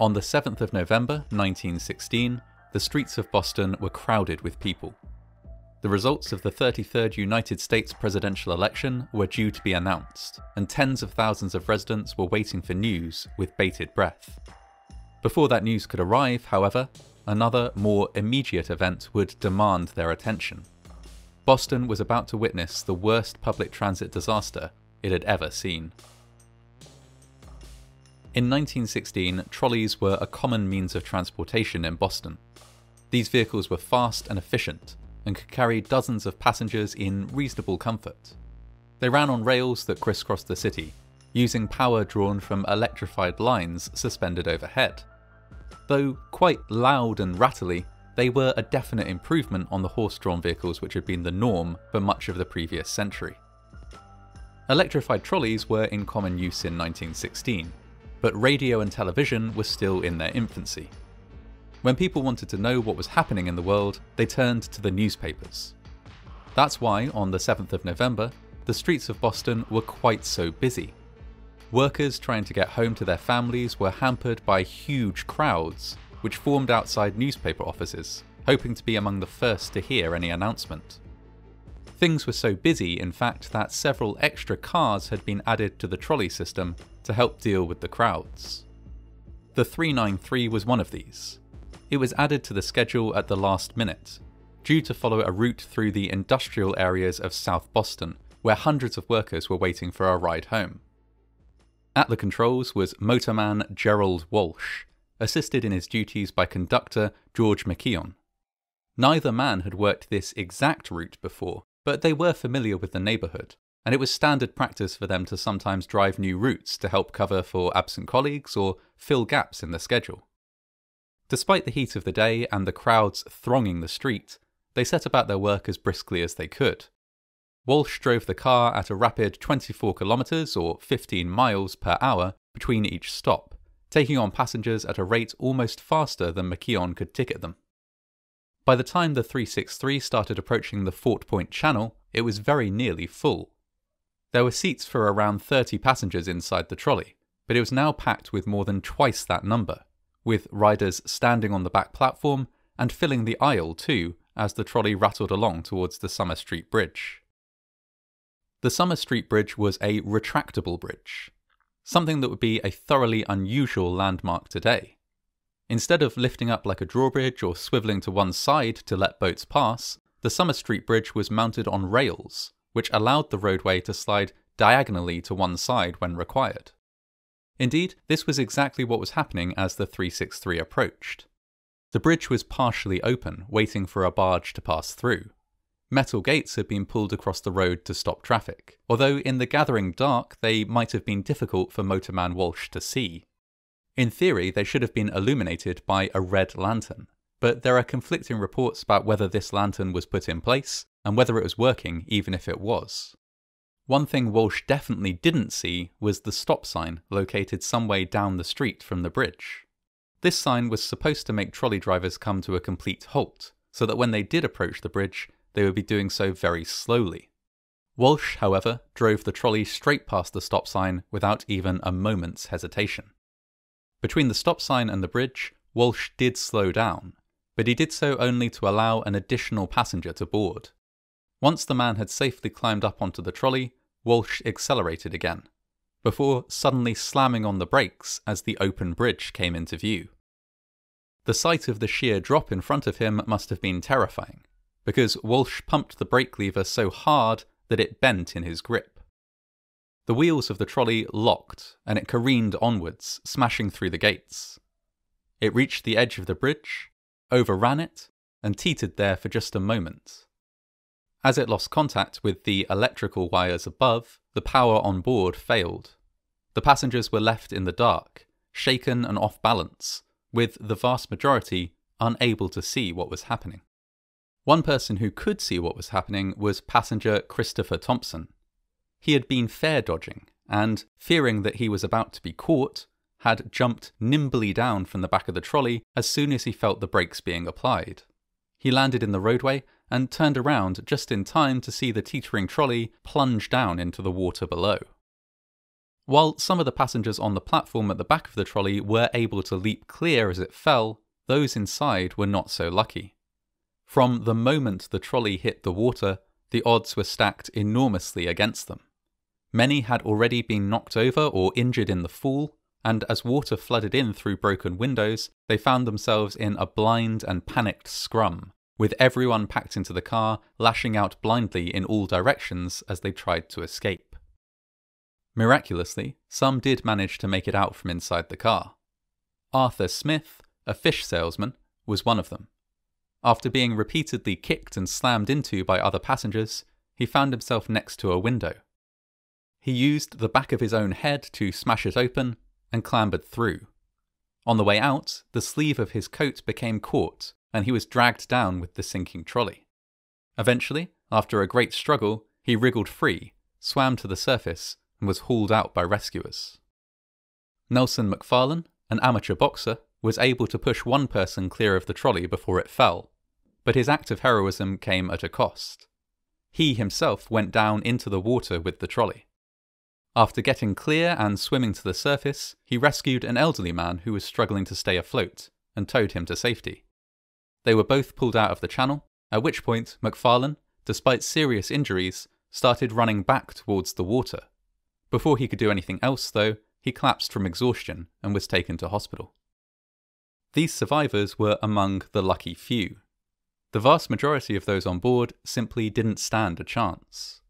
On the 7th of November 1916, the streets of Boston were crowded with people. The results of the 33rd United States presidential election were due to be announced, and tens of thousands of residents were waiting for news with bated breath. Before that news could arrive, however, another, more immediate event would demand their attention. Boston was about to witness the worst public transit disaster it had ever seen. In 1916, trolleys were a common means of transportation in Boston. These vehicles were fast and efficient, and could carry dozens of passengers in reasonable comfort. They ran on rails that crisscrossed the city, using power drawn from electrified lines suspended overhead. Though quite loud and rattly, they were a definite improvement on the horse-drawn vehicles which had been the norm for much of the previous century. Electrified trolleys were in common use in 1916, but radio and television were still in their infancy. When people wanted to know what was happening in the world, they turned to the newspapers. That's why, on the 7th of November, the streets of Boston were quite so busy. Workers trying to get home to their families were hampered by huge crowds, which formed outside newspaper offices, hoping to be among the first to hear any announcement. Things were so busy, in fact, that several extra cars had been added to the trolley system to help deal with the crowds. The 393 was one of these. It was added to the schedule at the last minute, due to follow a route through the industrial areas of South Boston, where hundreds of workers were waiting for a ride home. At the controls was motorman Gerald Walsh, assisted in his duties by conductor George McKeon. Neither man had worked this exact route before, but they were familiar with the neighbourhood, and it was standard practice for them to sometimes drive new routes to help cover for absent colleagues or fill gaps in the schedule. Despite the heat of the day and the crowds thronging the street, they set about their work as briskly as they could. Walsh drove the car at a rapid 24 kilometres or 15 miles per hour between each stop, taking on passengers at a rate almost faster than McKeon could ticket them. By the time the 363 started approaching the Fort Point Channel, it was very nearly full. There were seats for around 30 passengers inside the trolley, but it was now packed with more than twice that number, with riders standing on the back platform and filling the aisle too as the trolley rattled along towards the Summer Street Bridge. The Summer Street Bridge was a retractable bridge, something that would be a thoroughly unusual landmark today. Instead of lifting up like a drawbridge or swivelling to one side to let boats pass, the Summer Street Bridge was mounted on rails, which allowed the roadway to slide diagonally to one side when required. Indeed, this was exactly what was happening as the 363 approached. The bridge was partially open, waiting for a barge to pass through. Metal gates had been pulled across the road to stop traffic, although in the gathering dark they might have been difficult for motorman Walsh to see. In theory, they should have been illuminated by a red lantern, but there are conflicting reports about whether this lantern was put in place and whether it was working even if it was. One thing Walsh definitely didn't see was the stop sign located some way down the street from the bridge. This sign was supposed to make trolley drivers come to a complete halt, so that when they did approach the bridge, they would be doing so very slowly. Walsh, however, drove the trolley straight past the stop sign without even a moment's hesitation. Between the stop sign and the bridge, Walsh did slow down, but he did so only to allow an additional passenger to board. Once the man had safely climbed up onto the trolley, Walsh accelerated again, before suddenly slamming on the brakes as the open bridge came into view. The sight of the sheer drop in front of him must have been terrifying, because Walsh pumped the brake lever so hard that it bent in his grip. The wheels of the trolley locked, and it careened onwards, smashing through the gates. It reached the edge of the bridge, overran it, and teetered there for just a moment. As it lost contact with the electrical wires above, the power on board failed. The passengers were left in the dark, shaken and off balance, with the vast majority unable to see what was happening. One person who could see what was happening was passenger Christopher Thompson. He had been fare dodging and, fearing that he was about to be caught, had jumped nimbly down from the back of the trolley as soon as he felt the brakes being applied. He landed in the roadway and turned around just in time to see the teetering trolley plunge down into the water below. While some of the passengers on the platform at the back of the trolley were able to leap clear as it fell, those inside were not so lucky. From the moment the trolley hit the water, the odds were stacked enormously against them. Many had already been knocked over or injured in the fall, and as water flooded in through broken windows, they found themselves in a blind and panicked scrum, with everyone packed into the car, lashing out blindly in all directions as they tried to escape. Miraculously, some did manage to make it out from inside the car. Arthur Smith, a fish salesman, was one of them. After being repeatedly kicked and slammed into by other passengers, he found himself next to a window. He used the back of his own head to smash it open and clambered through. On the way out, the sleeve of his coat became caught and he was dragged down with the sinking trolley. Eventually, after a great struggle, he wriggled free, swam to the surface, and was hauled out by rescuers. Nelson McFarlane, an amateur boxer, was able to push one person clear of the trolley before it fell, but his act of heroism came at a cost. He himself went down into the water with the trolley. After getting clear and swimming to the surface, he rescued an elderly man who was struggling to stay afloat and towed him to safety. They were both pulled out of the channel, at which point McFarlane, despite serious injuries, started running back towards the water. Before he could do anything else, though, he collapsed from exhaustion and was taken to hospital. These survivors were among the lucky few. The vast majority of those on board simply didn't stand a chance.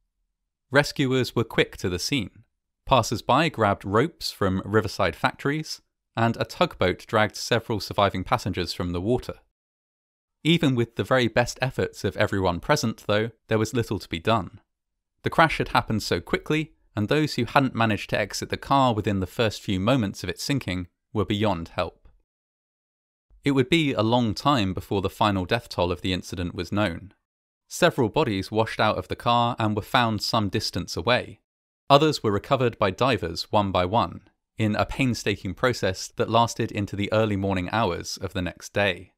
Rescuers were quick to the scene. Passers-by grabbed ropes from riverside factories, and a tugboat dragged several surviving passengers from the water. Even with the very best efforts of everyone present, though, there was little to be done. The crash had happened so quickly, and those who hadn't managed to exit the car within the first few moments of its sinking were beyond help. It would be a long time before the final death toll of the incident was known. Several bodies washed out of the car and were found some distance away. Others were recovered by divers one by one, in a painstaking process that lasted into the early morning hours of the next day.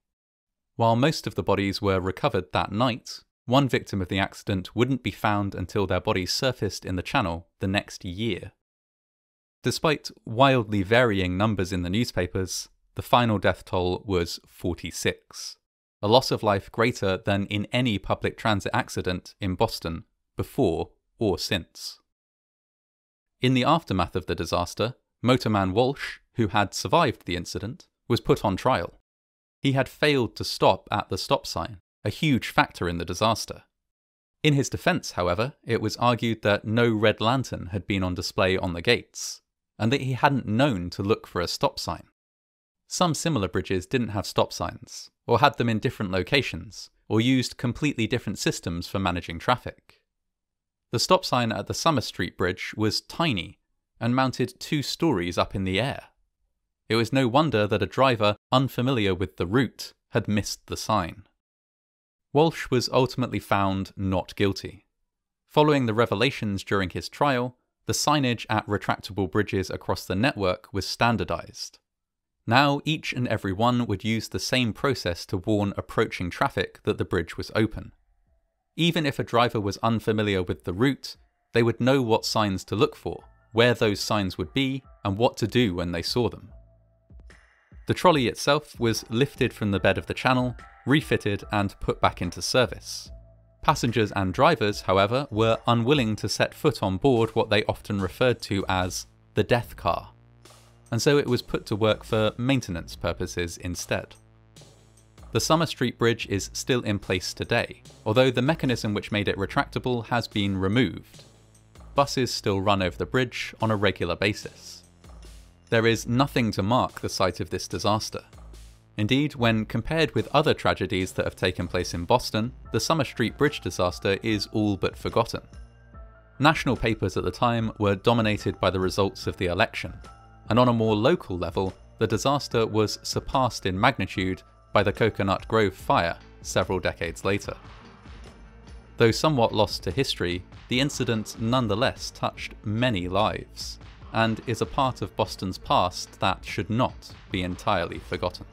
While most of the bodies were recovered that night, one victim of the accident wouldn't be found until their bodies surfaced in the channel the next year. Despite wildly varying numbers in the newspapers, the final death toll was 46, a loss of life greater than in any public transit accident in Boston before or since. In the aftermath of the disaster, motorman Walsh, who had survived the incident, was put on trial. He had failed to stop at the stop sign, a huge factor in the disaster. In his defence, however, it was argued that no red lantern had been on display on the gates, and that he hadn't known to look for a stop sign. Some similar bridges didn't have stop signs, or had them in different locations, or used completely different systems for managing traffic. The stop sign at the Summer Street Bridge was tiny and mounted 2 stories up in the air. It was no wonder that a driver unfamiliar with the route had missed the sign. Walsh was ultimately found not guilty. Following the revelations during his trial, the signage at retractable bridges across the network was standardised. Now each and every one would use the same process to warn approaching traffic that the bridge was open. Even if a driver was unfamiliar with the route, they would know what signs to look for, where those signs would be, and what to do when they saw them. The trolley itself was lifted from the bed of the channel, refitted, and put back into service. Passengers and drivers, however, were unwilling to set foot on board what they often referred to as the death car, and so it was put to work for maintenance purposes instead. The Summer Street Bridge is still in place today, although the mechanism which made it retractable has been removed. Buses still run over the bridge on a regular basis. There is nothing to mark the site of this disaster. Indeed, when compared with other tragedies that have taken place in Boston, the Summer Street Bridge disaster is all but forgotten. National papers at the time were dominated by the results of the election, and on a more local level, the disaster was surpassed in magnitude by the Coconut Grove fire several decades later. Though somewhat lost to history, the incident nonetheless touched many lives, and is a part of Boston's past that should not be entirely forgotten.